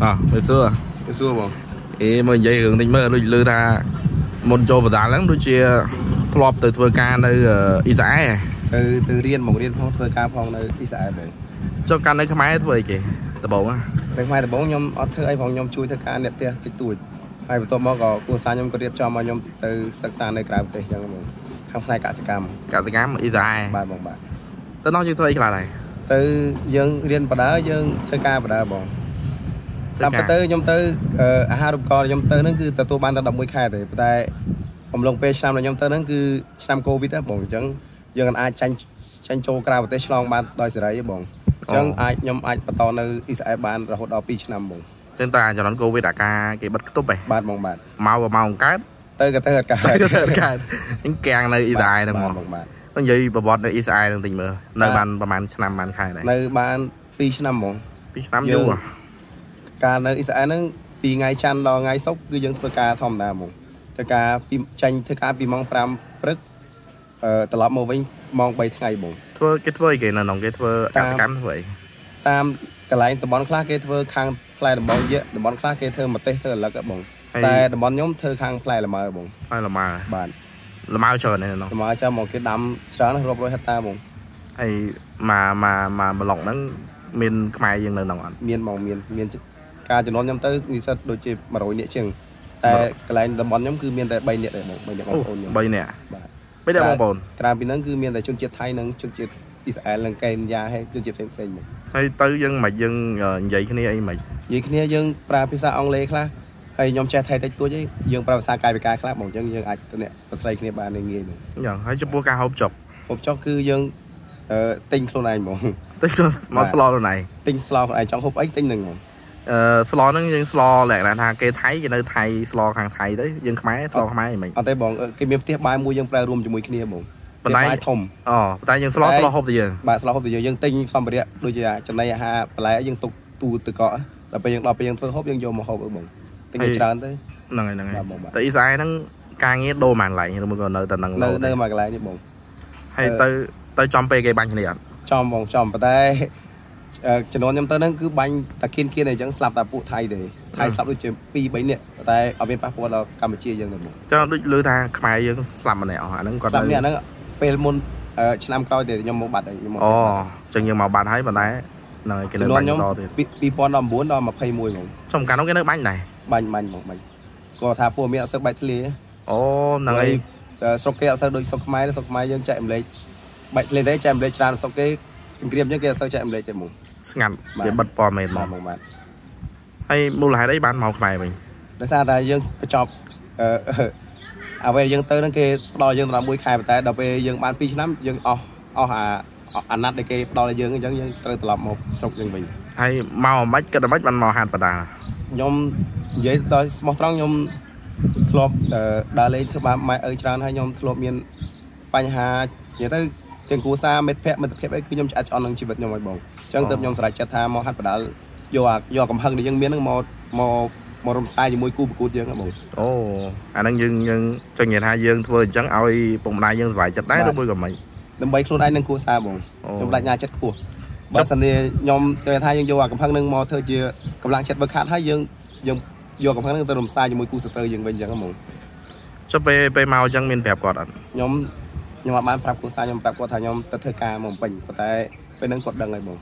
hồi xưa bọn ấy mà dây hưởng tính mới lừa ra một chỗ và đá lắm đôi chia lọp từ thời ca nơi y xã từ từ riêng một riêng phong thời ca phong nơi y xã vậy cho can đấy cái máy thôi kì tập bóng á cái máy tập bóng nhom ở thưa ai phong nhom chui thời ca đẹp tia tít tuổi ai vừa tôi mò gò cô sa nhom có đẹp cho mà nhom từ sắc san nơi cà tê chẳng mình không phải cả sài gam y xã bài bóng bài tôi nói như thôi là này từ dân riêng vào đó dân thời ca vào đó bóng làm cái tư nhóm tư hai đồng co nhóm tư nó cứ từ ban ta động mười khai để tạiผมลงไปชามในยมเตอร์นั่นคือชามโควิดนะผมจังยังกันอาจจันโจกราบแต่ชลองบ้านดอยเสรียบงจังอาจยมอาจประตอนในอิสราเอลบ้านเราหดเอาปีชนำบงเต้นตาจากนั้นโควิดอาการเก็บบัตรตุ๊บไปบ้านบงบ้านเมากับเมาของการเตอร์กับเตอร์การยังแกงในอิสราเอลบงต้องยืมบอสในอิสราเอลติ่งเบอร์ในบ้านประมาณชนำบ้านใครในบ้านปีชนำบงปีชนำอยู่การในอิสราเอลนั้นปีไงจันรอไงซกคือยังเทกาทอมนาบงเทกาปีจันเทกาปีมองพรำปรึกตลอดมาวิ่งมองไปทั้งไงบ่ทั่วเกทเวอร์กี่น้องเกทเวอร์การสกัมทั่วตามแต่หลายตะบอนคลาเกทเวอร์คางพลายตะบอนเยอะตะบอนคลาเกทเวอร์มาเตะเธอแล้วก็บ่แต่ตะบอนย้อมเธอคางพลายละมาบ่พลายละมาบ้านละมาเฉยเนี่ยน้องละมาเจ้ามองเกดดำเช้านั้นรบรอยฮัตตาบ่ไอมาหลงนั้นเมียนขมายยังเลยน้องเมียนมองเมียนการจะนอนย้อมเตะนี่สัตว์โดยเฉพาะมาโรยเนี่ยเชียงแต่กลายตะบอนย้อมคือเมียนแต่ใบเนี่ยเลยบ่ใบเนี่ยของคนใบเนี่ยไม่ได้มองบอลการปีนั้นคือเมียนแต่ชนเชียไทยนั้นชนเชียอิสราเอลลังเกนยาให้ชนเชียเซมเซนหมดให้เตยยังมายังใหญ่ขึ้นนี่ไอ้ใหม่ใหญ่ขึ้นนี่ยังปลาพิซซ่าอังเลคละให้ยอมแชร์ไทยแต่ตัวใหญ่ยังปลาภาษากายไปกายคละบ่ยังยังไอ้ตัวเนี่ยภาษาไทยขึ้นนี่บานในเงี้ยอย่างให้จะพูดการฮอบจบคือยังติงโซนไหนบ่ติงมาสลอตัวไหนติงสลอตัวไหนจังฮอบไอ้ติงหนึ่งบ่สลอนั่นยังสลอแหละนะทางเกไทยกันเลยไทยสลอทางไทยได้ยังขมายสลอขมายเหมือนเอาแต่บอกเกมเทียบใบมวยยังแปลรวมจมูกขึ้นนี่บ่เป็นใบถมอ๋อแต่ยังสลอหอบตัวเยอะบาสลอหอบตัวเยอะยังติงซ้ำไปเรื่อยโดยจะจะในฮะปลายยังตกตูตึกเกาะเราไปยังเพิ่งหอบยังโยมมาหอบเออบ่ติงจะจานได้นั่งไงแต่อีสายนั่งกางเงี้ยโดนหมากไหลเราเมื่อก่อนเนยแต่นั่งเนยหมากไหลนี่บ่ให้เตยจอมไปเกยบังขนาดนั้นจอมไปได้จะนอนยำเตอร์นั่นคือบังตะเคียนเคียนเลยจังสลับตะปูไทยเลยไทยสลับด้วยเจมปีใบเนี่ยแต่เอาเป็นปลาปูเรากำมาเชียยังหนึ่งเจ้าลือทางขมายยังสลับมาไหนอ๋อนั่นก่อนสลับเนี่ยนั่นเป็นมลชนามกลอยแต่ยำหมกบัดเลยอ๋อจังยังหมกบัดให้บัดไหนนั่นไอ้จะนอนยำปีปอนดอมบุ้นดอมมาเพย์มวยผมชมการน้องแกนึกบังไหนบังก็ทาปูเมียสักใบทะเลอ๋อนั่นไอ้สกเกอสักโดยสกไม้แล้วสกไม้ยังแจมเลยใบเลยได้แจมเลยชานสกเกสิ่งเรียบยังเกี่ยวกับใจมันเลยจะมุงงานเดี๋ยวบัดปอมเองมาบางบ้านให้มูลหายได้บ้านเมาขมายมันแล้วซาได้ยังไปจอบเอาไปยังเตอร์นั่นเกี่ยวปลอยยังตลอดมวยขายแต่เราไปยังบ้านปีชน้ำยังเอาหาอันนัดในเกี่ยวปลอยยังเตอร์ตลอดหมดสกยังไปให้เมาไม่ก็จะไม่มันเมาหันประดายมเยอะตอนสมองตรองยมทลบดาเลยเธอบ้านไม่จานให้ยมทลบเมียนปัญหาเยอะได้เตียงกูซาเม็ดแพะมันแพะไอ้คือยมจะอัดอ่อนทางชีวิตยมไอ้บ่งจังเติมยมสลายจะทามอหัดประดาโยกกำพังเดี๋ยวยังเมียนนั่งมอรมไซอยู่มวยกู้ประกูดยังไอ้บ่งโอ้อันนั้นยังจังเงียนหายังทั่วจังเอาไอ้ปุ่มนายยังสบายจัดได้ต้องมือกับมันน้ำใบโคลนไอ้นั่งกูซาบ่งยมรายงานจัดขู่บาสันเนี่ยยมจังเงียนหายังโยกกำพังนั่งมอเธอเจียกำลังจัดบังคับให้ยังโยกกำพังนั่งเติมไซอยู่มวยกู้สเตอร์ยังเป็นยังไอ้บ่งจะไปเมาจังเมียนแบบก่อนยมยมบ้านปรับกูซายยมปรับกูทายยมตะเทกามองปิ่นกูแต่เป็นนั่งกดดังไงบ่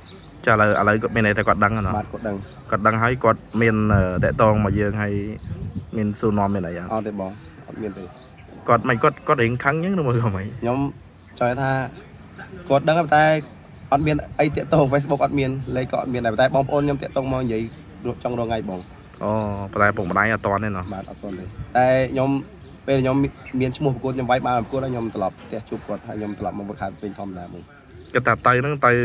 จะอะไรก็ไม่ไหนแต่กดดังอ่ะเนาะบ้านกดดังให้กดเมียนแต่ตองมาเยืองให้เมียนซูนอมเป็นอะไรอ่ะอ๋อแต่บ่เมียนไปกดไม่กดเองครั้งยังนึกว่าทำไมยมจอยท่ากดดังกับแต่อดเมียนไอเตะตองเฟซบุ๊กอดเมียนเลยกอดเมียนแต่บอมโอนยมเตะตองมองใหญ่จังรอไงบ่อ๋อแต่ผมไม่ได้อ่ะตอนนี่เนาะบ้านอ่ะตอนเลยแต่ยมเป็นยมเมียนชั่วโมงกูยมไว้บ้านกูแล้วยมตลอดแต่จุกกดยมตลอดมันประคันเป็นทอมแล้วมึงก็แต่เตยนั่งเตย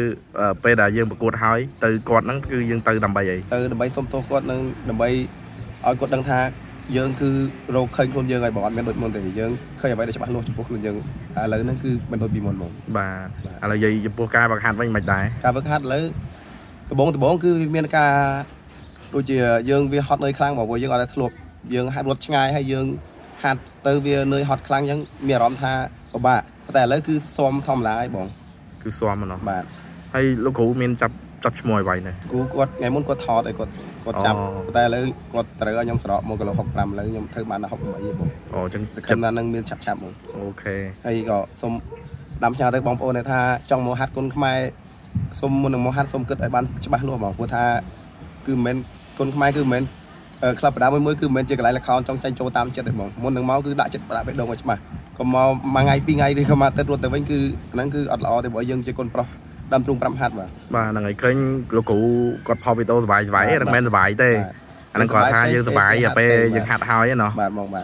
ไปด่ายังประกวดหายเตยกดนั่งคือยังเตยดำใบใหญ่เตยดำใบส้มโตกดนั่งดำใบเอากดดังท่ายังคือเราเคยคนยังไงบอกอันเป็นโดดมนต์แต่ยังเคยเอาไว้ได้ฉบับโลกจุกคนยังอะไรนั่นคือมันโดดบีมนต์มึงบ่าอะไรยังประกาศประคันไม่มาได้การประคันแล้วตะบงคือเมียนกาโดยเฉยยังวิฮอตเลยคลั่งบอกว่ายังอะไรถล่มยังรถง่ายให้ยังหาเตอร์เวียเนยฮอตครั้งยังเมียร้อนท่าบ้าแต่แล้วคือซ้อมทำลายบ่งคือซ้อมมันเนาะบ้าให้ลูกขู่เมียนจับ จับชมวยไว้เนี่ยกูกดไงมุ้งกดทอดไอ้กดจับแต่เลยกดแต่ก็ยังสระโมกุลหกกรัมเลยยังเท่าบ้านเราหกกรัมอยู่ผมอ๋อจังสกัดนั้นนั่งมีนฉับๆหมดโอเคไอ้ก็สมดำชาแต่บางโปเนี่ยถ้าจ้องโมฮัดคนขมายสมมุนโมฮัดสมกึดไอ้บ้านฉบับรวมของกูถ้าคือเหม็นคนขมายคือเหม็นครับดาวมือคือเหม็นเจออะไรละครจ้องใจโจตามเจ็ดไอ้บ้านมุนหนึ่งเมาคือด่าเจ็ดด่าไปโดนไอ้ฉบับก็มามาไงปีไงเลยก็มาแต่รวดแต่วันคือนั้นคืออัดรอแต่บ่อยยังเจอคนปลอดำตรงปรำหัดว่ะมาหนังไอ้เคยลูกกูกดพอวิโต้สบายสบายดังแม่สบายเต้อันนั้นก่อนท่ายังสบายอย่าไปยังหัดหายเนาะ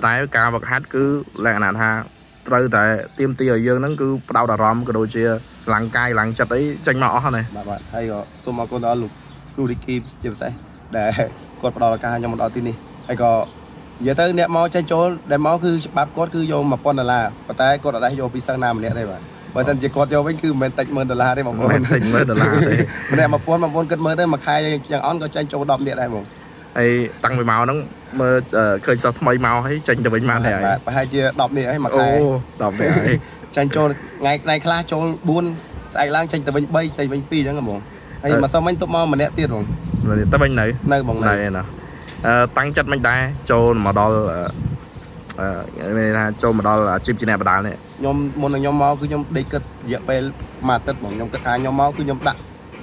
ตายการบักฮัดคือแรงขนาดท่าเติร์แต่เตรียมตีอย่างนั้นคือเต่าดารอมก็โดนเชียหลังกายหลังจัดไอ้จังหมอเขาเนี่ยมาๆให้ก็สมมติคนเราลูกดูดิคีเจ็บใส่แต่กดเต่าการยังมันเอาตีนี่ให้ก็giờ tới nè máu chân chó để máu cứ bắp cốt cứ vô mà con là và tay cốt ở đây vô bị sang nam nè đây mà dân chỉ cốt vô vẫn cứ mình tách mơn $đây mà mình tách mơn $đây này mà con cất mơ tới mà khai chẳng on có chân chó đọp nè đây mà hay tăng về màu nó mơ khơi sao mấy màu thấy chân cho bệnh màu này hai chia đọp nè hay mà khai đọp nè chân chó ngày này khai chó buôn anh lang chân từ bên bay từ bên pi chẳng là mồm hay mà sao mấy tụi mao mà nè tiền rồi tới bên này nơi bằng này nèตั้งจัดไม่ได้โจนมาดอลไม่ได้โจนมาดอลจิบจีเน่ประดานเนี่ยยมมนยมมอคือยมเด็กก็เยอะไปมาติดบ่งยมกระทายยมมอคือยมตะ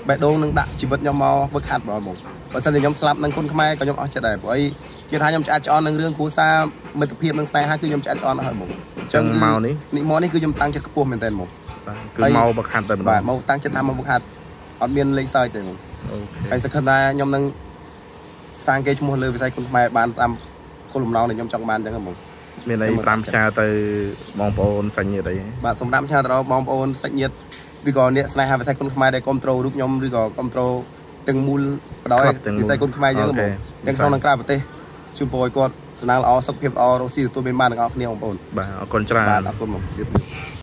แบดโดนึงตะชีวิตยมมอฝึกหัดบ่บ่ประสานยมสลับนั่งคนขมายก็ยมเอาใจได้บ่ไอ้กีฬายมจะอัดจอนนั่งเรื่องคู่ซ่ามิตรเพียบนั่งสไตล์ฮะคือยมจะอัดจอนหอยบ่จังเมานี่นี่มอนี่คือยมตั้งจัดกระปุ่มเป็นเต็มบ่คือเมาฝึกหัดเป็นบ่เมาตั้งจัดทำมาฝึกหัดอดเมียนเลยซอยเต็มบ่ไอ้สักคนได้ยมนั่งสร้างเกจมูลเลยไปใส่คนมาบ้านตามคนหลุมน้องในยมจังบ้านจังครับผมมีอะไรตามชาติมองโอนสัญญาอะไรบ้านสมดามชาติเรามองโอนสัญญาดีก่อนเนี่ยสไนฮาไปใส่คนมาได้คอนโทรลลูกยมดีก่อนคอนโทรลตึงมูลดอยไปใส่คนมาเยอะครับผมยังต้องนั่งกล้าไปเตะชุมโปยกอดสนามอ๋อสักเพียบอ๋อเราซีตัวเป็นบ้านของเขาเนี่ยมองโอนบ้านคนจราบ้านคนผม